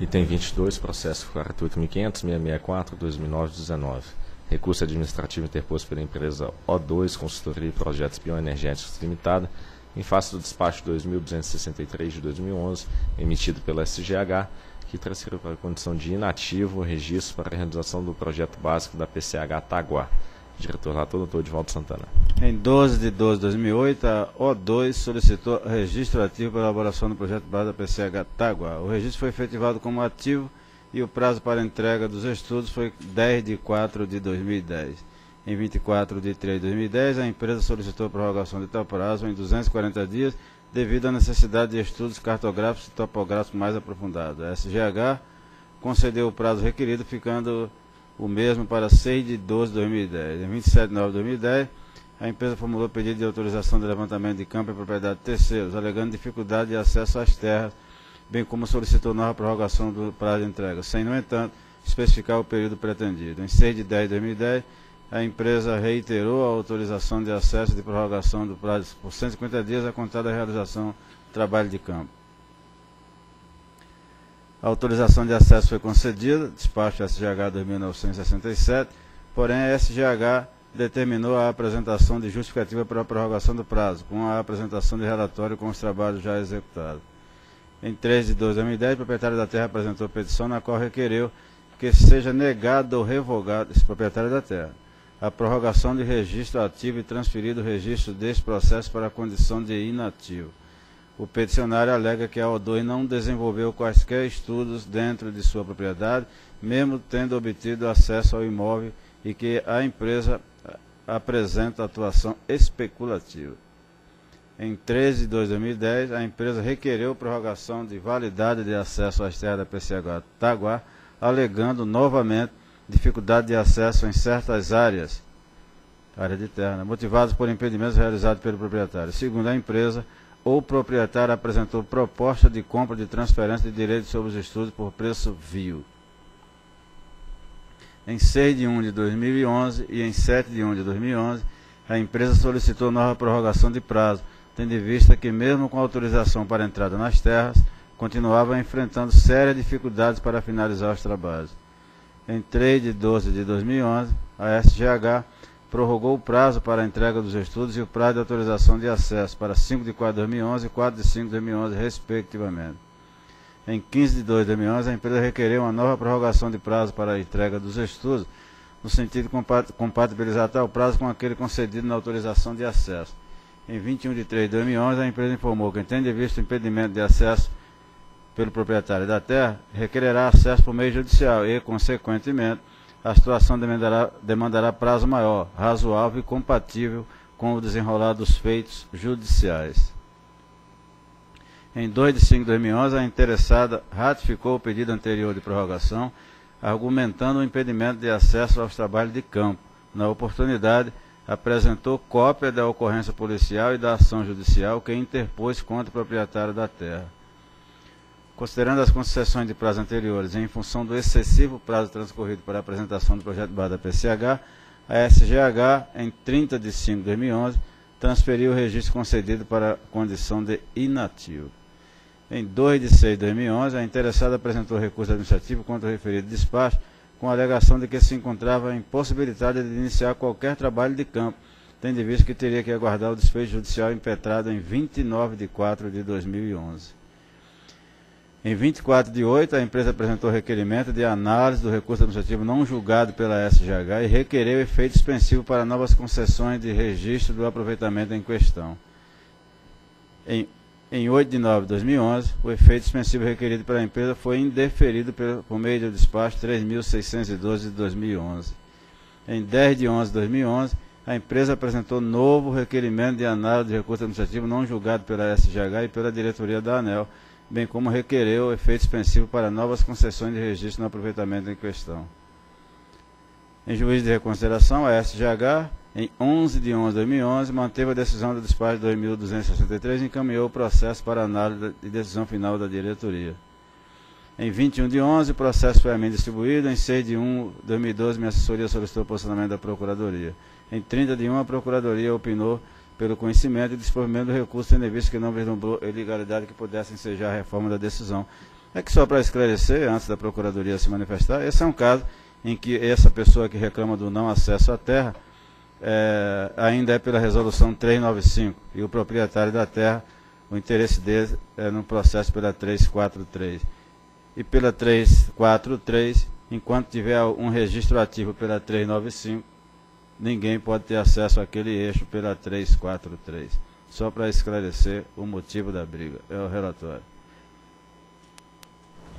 Item 22, processo 48.500.664/2009-19. Recurso administrativo interposto pela empresa O2, Consultoria e Projetos Bioenergéticos Limitada, em face do despacho 2.263 de 2011, emitido pela SGH, que transferiu para a condição de inativo o registro para a realização do projeto básico da PCH Taguá. Diretor relator, doutor Edivaldo Santana. Em 12 de 12 de 2008, a O2 solicitou registro ativo para a elaboração do projeto básico da PCH Taguá. O registro foi efetivado como ativo e o prazo para entrega dos estudos foi 10 de 4 de 2010. Em 24 de 3 de 2010, a empresa solicitou a prorrogação de tal prazo em 240 dias devido à necessidade de estudos cartográficos e topográficos mais aprofundados. A SGH concedeu o prazo requerido, ficando o mesmo para 6 de 12 de 2010. Em 27 de 9 de 2010, a empresa formulou pedido de autorização de levantamento de campo em propriedade de terceiros, alegando dificuldade de acesso às terras, bem como solicitou nova prorrogação do prazo de entrega, sem, no entanto, especificar o período pretendido. Em 6 de 10 de 2010, a empresa reiterou a autorização de acesso e de prorrogação do prazo por 150 dias a contar da realização do trabalho de campo. A autorização de acesso foi concedida, despacho SGH 2967, porém a SGH determinou a apresentação de justificativa para a prorrogação do prazo, com a apresentação de relatório com os trabalhos já executados. Em 3 de 12 de 2010, o proprietário da terra apresentou petição na qual requereu que seja negado ou revogado esse proprietário da terra a prorrogação de registro ativo e transferido o registro desse processo para a condição de inativo. O peticionário alega que a O2 não desenvolveu quaisquer estudos dentro de sua propriedade, mesmo tendo obtido acesso ao imóvel, e que a empresa apresenta atuação especulativa. Em 13 de 2 de 2010, a empresa requereu prorrogação de validade de acesso às terras da PCH Taguá, alegando novamente dificuldade de acesso em certas áreas, área de terra, motivados por impedimentos realizados pelo proprietário. Segundo a empresa, o proprietário apresentou proposta de compra de transferência de direitos sobre os estudos por preço vil. Em 6 de 1 de 2011 e em 7 de 1 de 2011, a empresa solicitou nova prorrogação de prazo, tendo em vista que, mesmo com autorização para entrada nas terras, continuava enfrentando sérias dificuldades para finalizar os trabalhos. Em 3 de 12 de 2011, a SGH prorrogou o prazo para a entrega dos estudos e o prazo de autorização de acesso para 5 de 4 de 2011 e 4 de 5 de 2011, respectivamente. Em 15 de 2 de 2011, a empresa requereu uma nova prorrogação de prazo para a entrega dos estudos, no sentido de compatibilizar tal prazo com aquele concedido na autorização de acesso. Em 21 de 3 de 2011, a empresa informou que, tendo em vista o impedimento de acesso pelo proprietário da terra, requererá acesso por meio judicial e, consequentemente, a situação demandará prazo maior, razoável e compatível com o desenrolar dos feitos judiciais. Em 2 de 5 de 2011, a interessada ratificou o pedido anterior de prorrogação, argumentando o impedimento de acesso aos trabalhos de campo. Na oportunidade, apresentou cópia da ocorrência policial e da ação judicial que interpôs contra o proprietário da terra. Considerando as concessões de prazo anteriores e em função do excessivo prazo transcorrido para a apresentação do projeto base da PCH, a SGH, em 30 de 5 de 2011, transferiu o registro concedido para a condição de inativo. Em 2 de 6 de 2011, a interessada apresentou recurso administrativo contra o referido despacho, com a alegação de que se encontrava impossibilitada de iniciar qualquer trabalho de campo, tendo em vista que teria que aguardar o desfecho judicial impetrado em 29 de 4 de 2011. Em 24 de 8, a empresa apresentou requerimento de análise do recurso administrativo não julgado pela SGH e requereu efeito suspensivo para novas concessões de registro do aproveitamento em questão. Em 8 de 9 de 2011, o efeito suspensivo requerido pela empresa foi indeferido por meio do despacho 3.612 de 2011. Em 10 de 11 de 2011, a empresa apresentou novo requerimento de análise do recurso administrativo não julgado pela SGH e pela diretoria da ANEEL, bem como requereu efeito suspensivo para novas concessões de registro no aproveitamento em questão. Em juízo de reconsideração, a SGH, em 11 de 11 de 2011, manteve a decisão do despacho 2.263 e encaminhou o processo para análise de decisão final da diretoria. Em 21 de 11, o processo foi a mim distribuído. Em 6 de 1 de 2012, minha assessoria solicitou o posicionamento da Procuradoria. Em 30 de 1, a Procuradoria opinou pelo conhecimento e desenvolvimento do recurso, tendo visto que não vislumbrou ilegalidade que pudesse ensejar a reforma da decisão, É que só para esclarecer, antes da Procuradoria se manifestar, esse é um caso em que essa pessoa que reclama do não acesso à terra ainda é pela resolução 395, e o proprietário da terra, o interesse dele é no processo pela 343. E pela 343, enquanto tiver um registro ativo pela 395, ninguém pode ter acesso àquele eixo pela 343. Só para esclarecer o motivo da briga. É o relatório.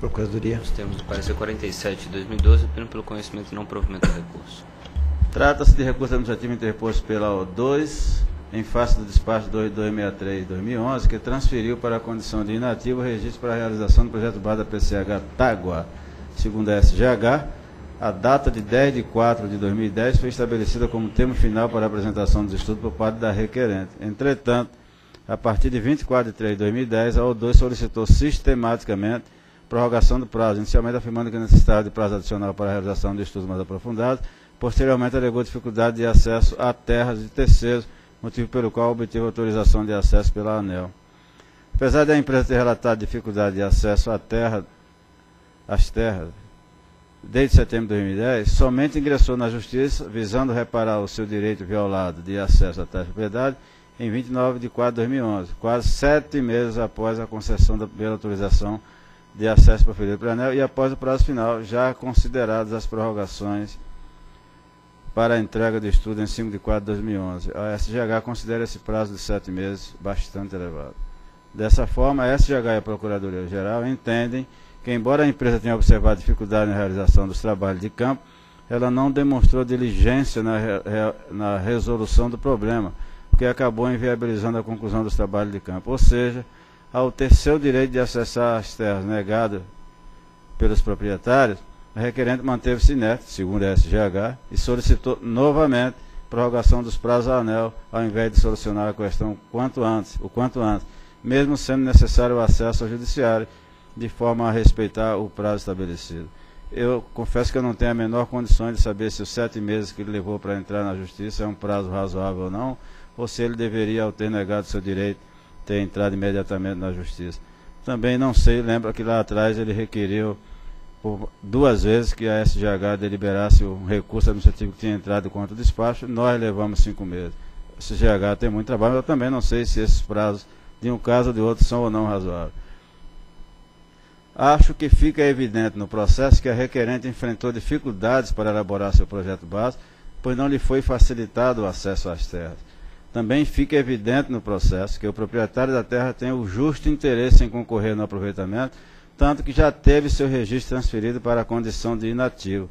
Procuradoria. Nos termos do parecer 47 de 2012, opino pelo conhecimento e não provimento do recurso. Trata-se de recurso administrativo interposto pela O2, em face do despacho 2263/2011, que transferiu para a condição de inativo o registro para a realização do projeto base da PCH Taguá. Segundo a SGH, a data de 10 de 4 de 2010 foi estabelecida como termo final para a apresentação dos estudos por parte da requerente. Entretanto, a partir de 24 de 3 de 2010, a O2 solicitou sistematicamente prorrogação do prazo, inicialmente afirmando que necessitava de prazo adicional para a realização de estudos mais aprofundados, posteriormente alegou dificuldade de acesso a terras de terceiros, motivo pelo qual obteve autorização de acesso pela ANEEL. Apesar da empresa ter relatado dificuldade de acesso à terra, às terras, desde setembro de 2010, somente ingressou na Justiça, visando reparar o seu direito violado de acesso à terra de propriedade, em 29 de 4 de 2011, quase 7 meses após a concessão da primeira autorização de acesso proferida pela ANEEL e após o prazo final, já consideradas as prorrogações para a entrega de estudo em 5 de 4 de 2011. A SGH considera esse prazo de 7 meses bastante elevado. Dessa forma, a SGH e a Procuradoria Geral entendem que, embora a empresa tenha observado dificuldade na realização dos trabalhos de campo, ela não demonstrou diligência na resolução do problema, porque acabou inviabilizando a conclusão dos trabalhos de campo. Ou seja, ao ter seu direito de acessar as terras negado pelos proprietários, a requerente manteve-se inerte, segundo a SGH, e solicitou novamente prorrogação dos prazos à ANEEL, ao invés de solucionar a questão o quanto antes, mesmo sendo necessário o acesso ao judiciário, de forma a respeitar o prazo estabelecido. Eu confesso que eu não tenho a menor condição de saber se os 7 meses que ele levou para entrar na Justiça é um prazo razoável ou não, ou se ele deveria, ao ter negado seu direito, ter entrado imediatamente na Justiça. Também não sei, lembra que lá atrás ele requeriu por 2 vezes que a SGH deliberasse o recurso administrativo que tinha entrado contra o despacho, nós levamos 5 meses. A SGH tem muito trabalho, mas eu também não sei se esses prazos de um caso ou de outro são ou não razoáveis. Acho que fica evidente no processo que a requerente enfrentou dificuldades para elaborar seu projeto base, pois não lhe foi facilitado o acesso às terras. Também fica evidente no processo que o proprietário da terra tem o justo interesse em concorrer no aproveitamento, tanto que já teve seu registro transferido para a condição de inativo,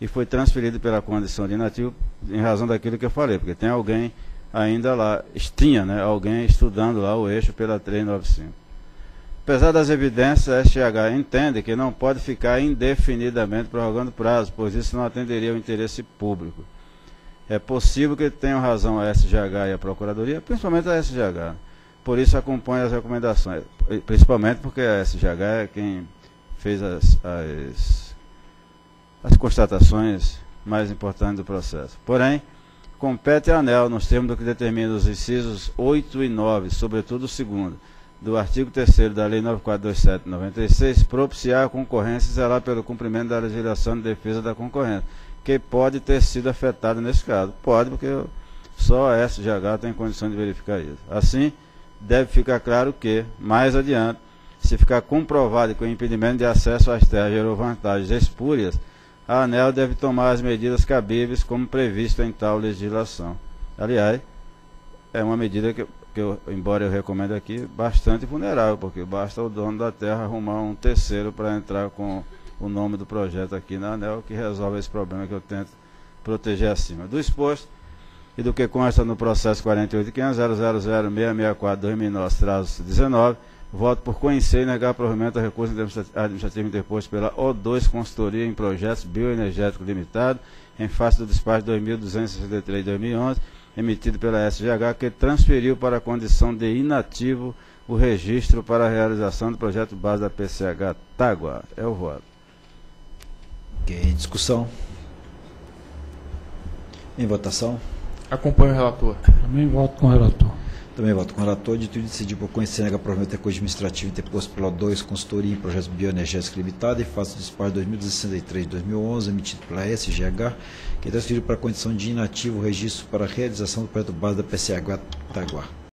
e foi transferido pela condição de inativo em razão daquilo que eu falei, porque tem alguém ainda lá, alguém estudando lá o eixo pela 395. Apesar das evidências, a SGH entende que não pode ficar indefinidamente prorrogando prazo, pois isso não atenderia ao interesse público. É possível que tenham razão a SGH e a Procuradoria, principalmente a SGH. Por isso acompanha as recomendações, principalmente porque a SGH é quem fez as constatações mais importantes do processo. Porém, compete à ANEEL, nos termos do que determina os incisos 8 e 9, sobretudo o segundo, do artigo 3º da Lei 9427/96, propiciar a concorrência e zelar pelo cumprimento da legislação de defesa da concorrência, que pode ter sido afetada nesse caso. Pode, porque só a SGH tem condição de verificar isso. Assim, deve ficar claro que, mais adiante, se ficar comprovado que o impedimento de acesso às terras gerou vantagens espúrias, a ANEEL deve tomar as medidas cabíveis como previsto em tal legislação. Aliás, é uma medida que embora eu recomendo aqui, bastante vulnerável, porque basta o dono da terra arrumar um terceiro para entrar com o nome do projeto aqui na ANEEL, que resolve esse problema que eu tento proteger acima. Do exposto e do que consta no processo 48.500.000.664/2009-19, voto por conhecer e negar provimento a recurso administrativo interposto pela O2 Consultoria em Projetos Bioenergético Limitado, em face do despacho 2263/2011, emitido pela SGH, que transferiu para a condição de inativo o registro para a realização do projeto base da PCH Taguá. É o voto. Ok, discussão. Em votação. Acompanho o relator. Também voto com o relator. Também voto com o relator, de tudo decidir por conhecer a provimento administrativo interposto pela O2 Consultoria em Projetos Bioenergéticos Limitada e face do despacho 2063-2011, emitido pela SGH, que transferiu para a condição de inativo o registro para a realização do projeto base da PCH Taguá.